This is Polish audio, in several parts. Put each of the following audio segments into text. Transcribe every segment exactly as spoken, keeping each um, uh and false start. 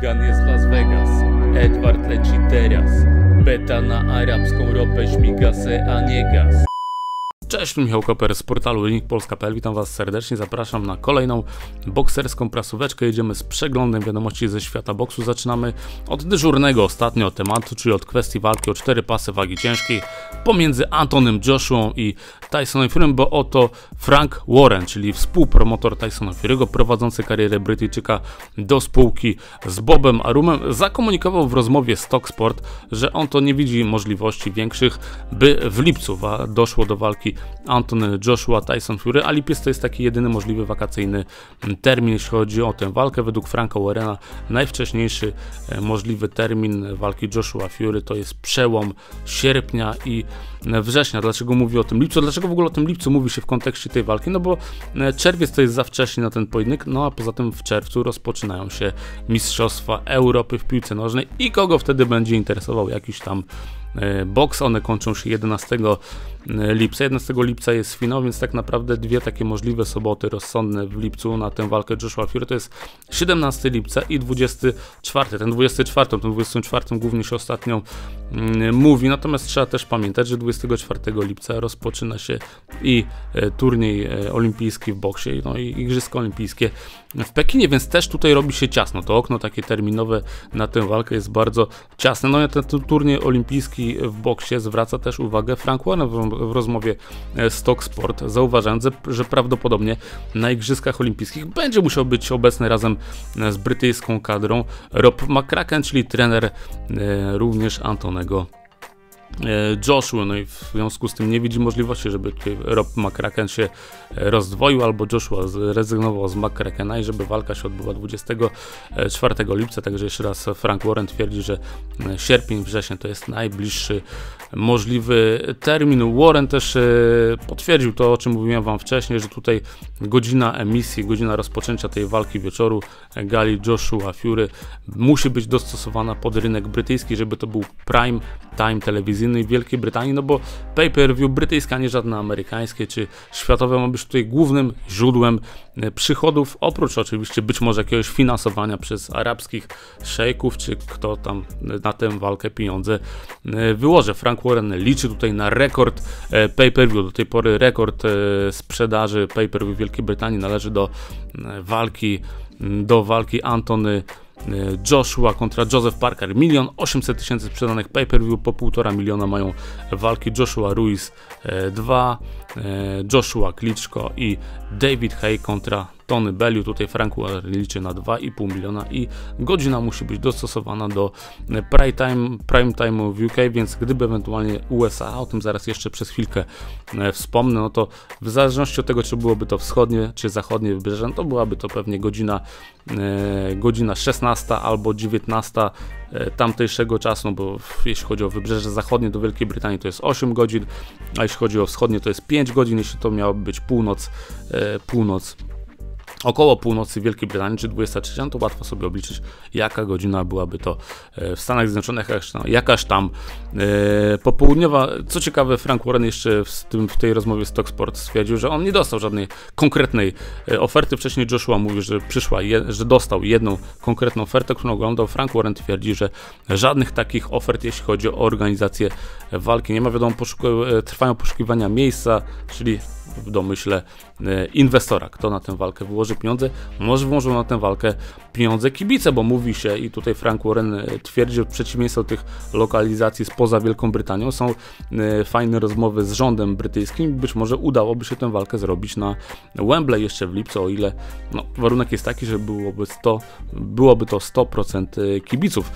Hooligan jest Las Vegas. Edward leci teraz. Beta na arabską ropę śmiga se, a nie gaz. Cześć, Michał Koper z portalu Polska.pl. Witam Was serdecznie, zapraszam na kolejną bokserską prasóweczkę. Jedziemy z przeglądem wiadomości ze świata boksu. Zaczynamy od dyżurnego ostatnio tematu, czyli od kwestii walki o cztery pasy wagi ciężkiej pomiędzy Antonem Joshua i Tysonem Furym, bo oto Frank Warren, czyli współpromotor Tysona Fury'ego, prowadzący karierę Brytyjczyka do spółki z Bobem Arumem, zakomunikował w rozmowie z Talk Sport, że on to nie widzi możliwości większych, by w lipcu doszło do walki Anton Joshua, Tyson Fury, a lipiec to jest taki jedyny możliwy wakacyjny termin, jeśli chodzi o tę walkę. Według Franka Warrena najwcześniejszy możliwy termin walki Joshua Fury to jest przełom sierpnia i września. Dlaczego mówi o tym lipcu? Dlaczego w ogóle o tym lipcu mówi się w kontekście tej walki? No bo czerwiec to jest za wcześnie na ten pojedynek, no a poza tym w czerwcu rozpoczynają się Mistrzostwa Europy w piłce nożnej i kogo wtedy będzie interesował jakiś tam boks. One kończą się jedenastego lipca. jedenastego lipca jest finał, więc tak naprawdę dwie takie możliwe soboty rozsądne w lipcu na tę walkę Joshua Fury to jest siedemnastego lipca i dwudziestego czwartego. Ten dwudziesty czwarty, ten dwudziesty czwarty głównie się ostatnio mówi, natomiast trzeba też pamiętać, że dwudziestego czwartego lipca rozpoczyna się i turniej olimpijski w boksie, no i Igrzyska Olimpijskie w Pekinie, więc też tutaj robi się ciasno. To okno takie terminowe na tę walkę jest bardzo ciasne. No i ten turniej olimpijski w boksie zwraca też uwagę Frank Warren w rozmowie z Talk Sport, zauważając, że prawdopodobnie na Igrzyskach Olimpijskich będzie musiał być obecny razem z brytyjską kadrą Rob McCracken, czyli trener również Antonego Joshua, no i w związku z tym nie widzi możliwości, żeby Rob McCracken się rozdwoił, albo Joshua zrezygnował z McCrackena i żeby walka się odbyła dwudziestego czwartego lipca, także jeszcze raz Frank Warren twierdzi, że sierpień, wrzesień to jest najbliższy możliwy termin. Warren też potwierdził to, o czym mówiłem Wam wcześniej, że tutaj godzina emisji, godzina rozpoczęcia tej walki wieczoru gali Joshua Fury musi być dostosowana pod rynek brytyjski, żeby to był prime time telewizji innej Wielkiej Brytanii, no bo pay-per-view brytyjska, nie żadne amerykańskie czy światowe, ma być tutaj głównym źródłem przychodów, oprócz oczywiście być może jakiegoś finansowania przez arabskich szejków, czy kto tam na tę walkę pieniądze wyłoży. Frank Warren liczy tutaj na rekord pay-per-view. Do tej pory rekord sprzedaży pay-per-view w Wielkiej Brytanii należy do walki, do walki Antony Joshua kontra Joseph Parker, milion osiemset tysięcy sprzedanych pay-per-view, po półtora miliona mają walki Joshua Ruiz dwa, Joshua Klitschko i David Hay kontra Tony Beliu. Tutaj Frank Warren liczy na dwa i pół miliona i godzina musi być dostosowana do prime time, prime time w U K, więc gdyby ewentualnie U S A, o tym zaraz jeszcze przez chwilkę wspomnę, no to w zależności od tego, czy byłoby to wschodnie, czy zachodnie wybrzeże, to byłaby to pewnie godzina, godzina szesnasta albo dziewiętnasta tamtejszego czasu, bo jeśli chodzi o wybrzeże zachodnie do Wielkiej Brytanii to jest osiem godzin, a jeśli chodzi o wschodnie to jest pięć godzin, jeśli to miałoby być północ, północ około północy Wielkiej Brytanii, czy dwudziesta trzecia, to łatwo sobie obliczyć, jaka godzina byłaby to w Stanach Zjednoczonych, jakaś tam, jakaś tam e, popołudniowa. Co ciekawe, Frank Warren jeszcze w, tym, w tej rozmowie z Talk Sport stwierdził, że on nie dostał żadnej konkretnej oferty. Wcześniej Joshua mówił, że przyszła, je, że dostał jedną konkretną ofertę, którą oglądał. Frank Warren twierdzi, że żadnych takich ofert, jeśli chodzi o organizację walki, nie ma. Wiadomo, poszuki, trwają poszukiwania miejsca, czyli w domyśle inwestora, kto na tę walkę wyłoży pieniądze, może włożą na tę walkę pieniądze kibice, bo mówi się, i tutaj Frank Warren twierdzi, że w przeciwieństwie do tych lokalizacji spoza Wielką Brytanią są fajne rozmowy z rządem brytyjskim, być może udałoby się tę walkę zrobić na Wembley jeszcze w lipcu, o ile no, warunek jest taki, że byłoby, sto, byłoby to sto procent kibiców.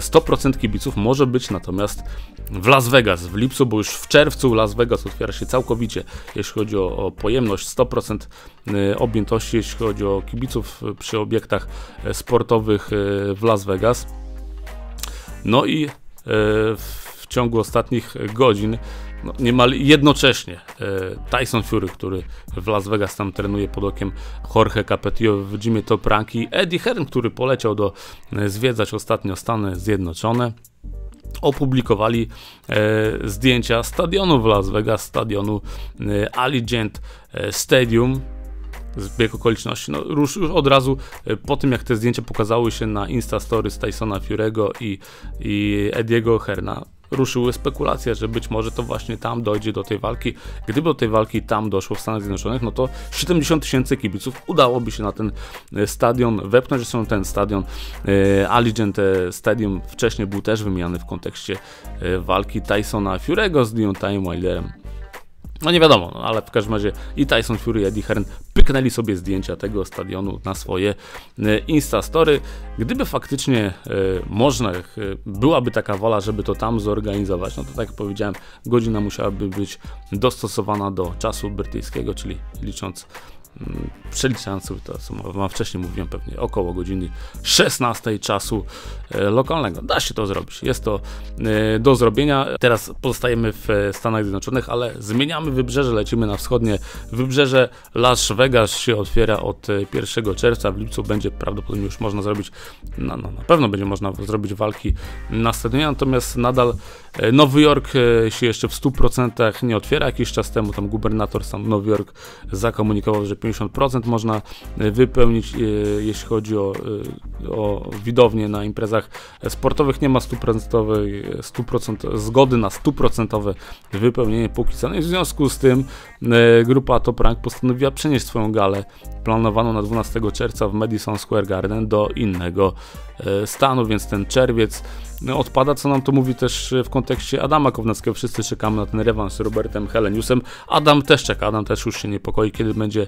sto procent kibiców może być natomiast w Las Vegas w lipcu, bo już w czerwcu Las Vegas otwiera się całkowicie, jeśli chodzi o, o pojemność, sto procent objętości, jeśli chodzi o kibiców przy obiektach sportowych w Las Vegas. No i w ciągu ostatnich godzin no, niemal jednocześnie Tyson Fury, który w Las Vegas tam trenuje pod okiem Jorge Capetillo w gymie Top Rank, i Eddie Hearn, który poleciał do zwiedzać ostatnio Stany Zjednoczone, opublikowali e, zdjęcia stadionu w Las Vegas, stadionu e, Allegiant Stadium zbieg okoliczności. No, już, już od razu po tym, jak te zdjęcia pokazały się na Instastory z Tysona Fury'ego i, i Eddiego Hearna, ruszyły spekulacje, że być może to właśnie tam dojdzie do tej walki. Gdyby do tej walki tam doszło w Stanach Zjednoczonych, no to siedemdziesiąt tysięcy kibiców udałoby się na ten stadion wepchnąć. Zresztą ten stadion e, Allegiant Stadium wcześniej był też wymieniany w kontekście e, walki Tysona Fury'ego z Deontayem Wilderem. No nie wiadomo, no, ale w każdym razie i Tyson Fury, i Eddie Hearn pyknęli sobie zdjęcia tego stadionu na swoje Instastory. Gdyby faktycznie e, można, e, byłaby taka wola, żeby to tam zorganizować, no to tak jak powiedziałem, godzina musiałaby być dostosowana do czasu brytyjskiego, czyli licząc, mm, przeliczając sobie to, co wam wcześniej mówiłem, pewnie około godziny szesnastej czasu e, lokalnego. Da się to zrobić, jest to e, do zrobienia. Teraz pozostajemy w Stanach Zjednoczonych, ale zmieniamy wybrzeże, lecimy na wschodnie wybrzeże. Las Vegas się otwiera od pierwszego czerwca, w lipcu będzie prawdopodobnie już można zrobić, no, no, na pewno będzie można zrobić walki na stadionie, natomiast nadal Nowy Jork się jeszcze w stu procentach nie otwiera. Jakiś czas temu tam gubernator sam Nowy Jork zakomunikował, że pięćdziesiąt procent można wypełnić, jeśli chodzi o, o widownię na imprezach sportowych. Nie ma stu procent zgody na stu procent wypełnienie póki co. No i w związku z tym grupa Top Rank postanowiła przenieść swoją galę planowaną na dwunastego czerwca w Madison Square Garden do innego stanu, więc ten czerwiec odpada, co nam to mówi też w kontekście Adama Kownackiego. Wszyscy czekamy na ten rewanż z Robertem Heleniusem. Adam też czeka, Adam też już się niepokoi, kiedy będzie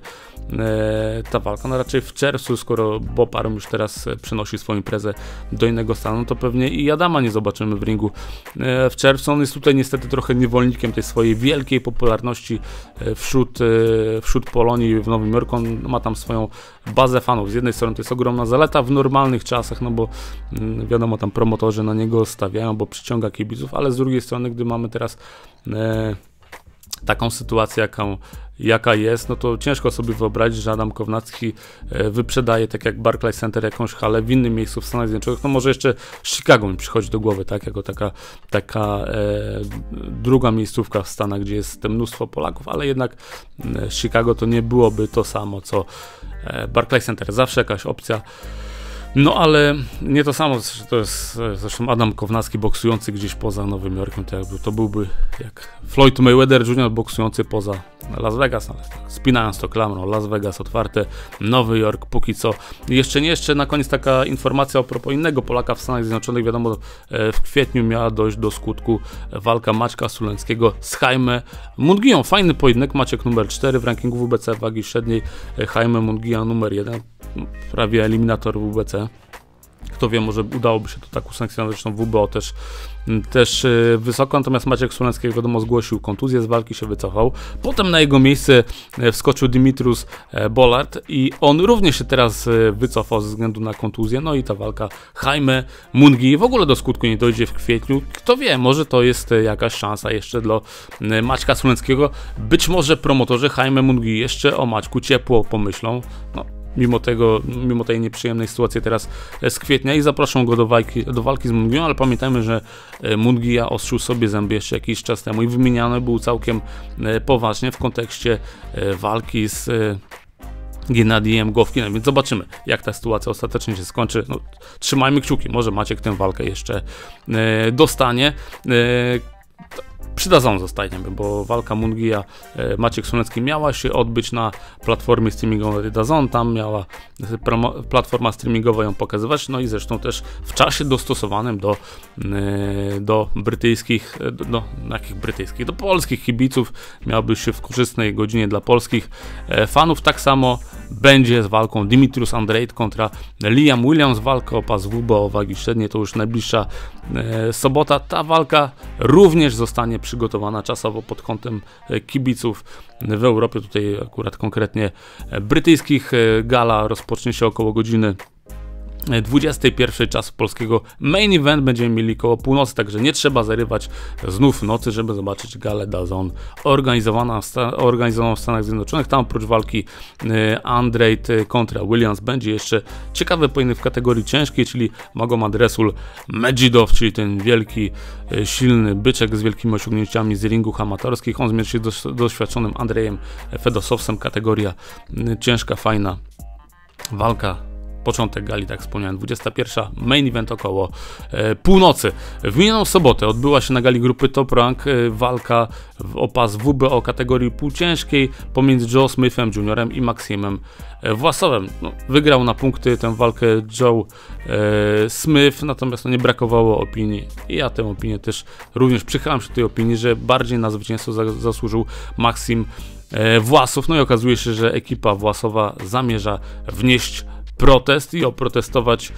e, ta walka. No raczej w czerwcu, skoro Bob Arum już teraz przenosi swoją imprezę do innego stanu, to pewnie i Adama nie zobaczymy w ringu e, w czerwcu. On jest tutaj niestety trochę niewolnikiem tej swojej wielkiej popularności wśród, e, wśród Polonii w Nowym Jorku. On ma tam swoją bazę fanów. Z jednej strony to jest ogromna zaleta w normalnych czasach, no bo m, wiadomo, tam promotorzy na niego stawiają, bo przyciąga kibiców, ale z drugiej strony, gdy mamy teraz e, taką sytuację, jaką jaka jest, no to ciężko sobie wyobrazić, że Adam Kownacki wyprzedaje, tak jak Barclays Center, jakąś halę w innym miejscu w Stanach Zjednoczonych. No może jeszcze Chicago mi przychodzi do głowy, tak, jako taka, taka e, druga miejscówka w Stanach, gdzie jest mnóstwo Polaków, ale jednak e, Chicago to nie byłoby to samo, co e, Barclays Center. Zawsze jakaś opcja. No ale nie to samo, to jest zresztą Adam Kownacki boksujący gdzieś poza Nowym Jorkiem, to, jakby, to byłby jak Floyd Mayweather Junior boksujący poza Las Vegas, spinając to klamrą, Las Vegas otwarte, Nowy Jork póki co jeszcze nie. Jeszcze na koniec taka informacja a propos innego Polaka w Stanach Zjednoczonych. Wiadomo, w kwietniu miała dojść do skutku walka Maćka Suleckiego z Jaime Munguią. Fajny pojedynek, Maciek numer cztery w rankingu W B C wagi średniej, Jaime Munguía numer jeden, prawie eliminator W B C. Kto wie, może udałoby się to tak usankcjonować, zresztą W B O też, też wysoko. Natomiast Maciek Sulecki, jak wiadomo, zgłosił kontuzję, z walki się wycofał. Potem na jego miejsce wskoczył Dimitrus Bollard i on również się teraz wycofał ze względu na kontuzję. No i ta walka Jaime Munguí w ogóle do skutku nie dojdzie w kwietniu. Kto wie, może to jest jakaś szansa jeszcze dla Maćka Suleckiego. Być może promotorzy Jaime Munguí jeszcze o Maćku ciepło pomyślą. No. Mimo tego, mimo tej nieprzyjemnej sytuacji teraz z kwietnia, i zaproszą go do walki, do walki z Munguią, ale pamiętajmy, że Munguia ostrzył sobie zęby jeszcze jakiś czas temu i wymieniany był całkiem poważnie w kontekście walki z Giennadijem Gołowkinem, więc zobaczymy, jak ta sytuacja ostatecznie się skończy. No, trzymajmy kciuki, może Maciek tę walkę jeszcze dostanie. Przydadzą zostaniemy, bo walka Munguia Maciek Sulecki miała się odbyć na platformie streamingowej D A Z N, tam miała platforma streamingowa ją pokazywać, no i zresztą też w czasie dostosowanym do, do brytyjskich, do, do jakich brytyjskich, do polskich kibiców, miałaby się w korzystnej godzinie dla polskich fanów. Tak samo będzie z walką Dimitrus Andrade kontra Liam Williams, walka o pas W B O wagi średniej, to już najbliższa e, sobota. Ta walka również zostanie przygotowana czasowo pod kątem kibiców w Europie, tutaj akurat konkretnie brytyjskich. Gala rozpocznie się około godziny dwudziestej pierwszej czasu polskiego main event będziemy mieli koło północy, także nie trzeba zarywać znów nocy, żeby zobaczyć galę dazon organizowaną w Stanach Zjednoczonych. Tam oprócz walki Andrade kontra Williams będzie jeszcze ciekawy pojedynek w kategorii ciężkiej, czyli Magomed Rasul Madzhidov, czyli ten wielki, silny byczek z wielkimi osiągnięciami z ringów amatorskich. On zmierzy się z doświadczonym Andrzejem Fiedosowem. Kategoria ciężka, fajna walka. Początek gali, tak wspomniałem, dwudziesta pierwsza, main event około e, północy. W minioną sobotę odbyła się na gali grupy Top Rank e, walka w opas W B O kategorii półciężkiej pomiędzy Joe Smithem Juniorem i Maximem Własowem. No, wygrał na punkty tę walkę Joe e, Smith, natomiast no, nie brakowało opinii i ja tę opinię też również przychylam się do tej opinii, że bardziej na zwycięstwo za, zasłużył Maxim e, Własow. No i okazuje się, że ekipa Własowa zamierza wnieść protest i oprotestować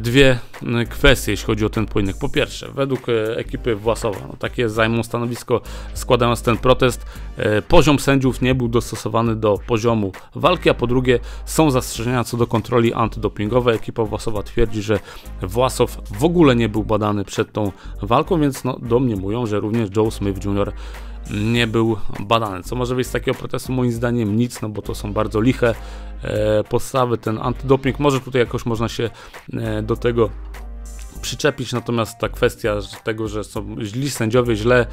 dwie kwestie, jeśli chodzi o ten pojedynek. Po pierwsze, według ekipy Własowa, no, takie zajmą stanowisko składając ten protest, poziom sędziów nie był dostosowany do poziomu walki, a po drugie są zastrzeżenia co do kontroli antydopingowej. Ekipa Własowa twierdzi, że Własow w ogóle nie był badany przed tą walką, więc no, domniemują, że również Joe Smith Junior nie był badany. Co może wyjść z takiego protestu? Moim zdaniem nic, no bo to są bardzo liche e, podstawy. Ten antydoping, może tutaj jakoś można się e, do tego przyczepić, natomiast ta kwestia tego, że są źli sędziowie, źle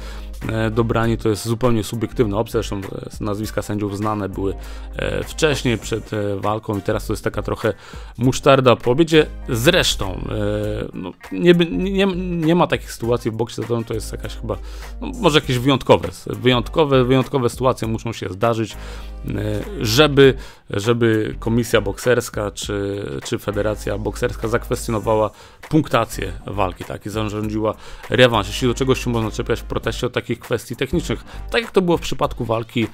e, dobrani, to jest zupełnie subiektywna opcja, zresztą nazwiska sędziów znane były e, wcześniej przed e, walką i teraz to jest taka trochę musztarda po obiedzie. Zresztą e, no, nie, nie, nie ma takich sytuacji w boksie, to jest jakaś chyba, no, może jakieś wyjątkowe, wyjątkowe, wyjątkowe sytuacje muszą się zdarzyć, e, żeby, żeby komisja bokserska czy, czy federacja bokserska zakwestionowała punktację walki, tak, i zarządziła rewanż. Jeśli do czegoś się można czepiać w proteście, od takich kwestii technicznych, tak jak to było w przypadku walki yy,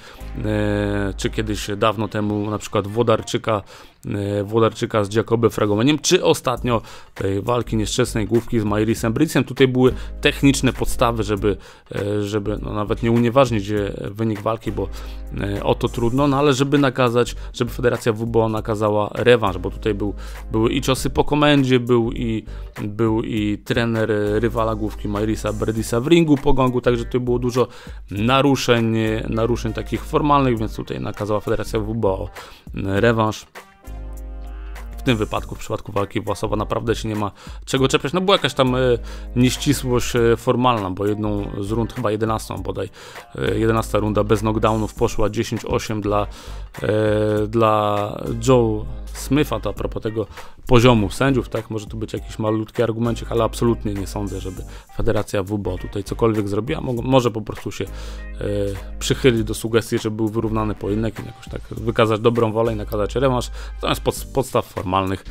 czy kiedyś dawno temu na przykład Włodarczyka yy, Włodarczyka z Jacoby Fragomeniem, czy ostatnio tej walki nieszczęsnej główki z Mairisem Bricem. Tutaj były techniczne podstawy, żeby, yy, żeby no, nawet nie unieważnić wynik walki, bo yy, o to trudno, no ale żeby nakazać, żeby Federacja W B O nakazała rewanż, bo tutaj był, były i ciosy po komendzie, był i był i trener rywala główki Mairisa Berdisa w ringu po gongu, także tutaj było dużo naruszeń, naruszeń takich formalnych, więc tutaj nakazała Federacja W B O rewanż. W tym wypadku, w przypadku walki Własowa, naprawdę się nie ma czego czepiać. No była jakaś tam y, nieścisłość y, formalna, bo jedną z rund, chyba jedenastą bodaj, y, jedenasta runda bez knockdownów poszła dziesięć osiem dla, y, dla Joe Smitha. To a propos tego poziomu sędziów, tak, może tu być jakiś malutki argumencik, ale absolutnie nie sądzę, żeby Federacja W B O tutaj cokolwiek zrobiła. Mo może po prostu się y, przychylić do sugestii, żeby był wyrównany pojedynek i jakoś tak wykazać dobrą wolę i nakazać rewanż. Natomiast pod podstaw formalnych normalnych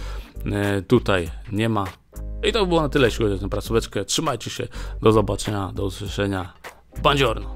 tutaj nie ma. I to było na tyle, jeśli chodzi o tę prasóweczkę. Trzymajcie się, do zobaczenia, do usłyszenia. Buongiorno.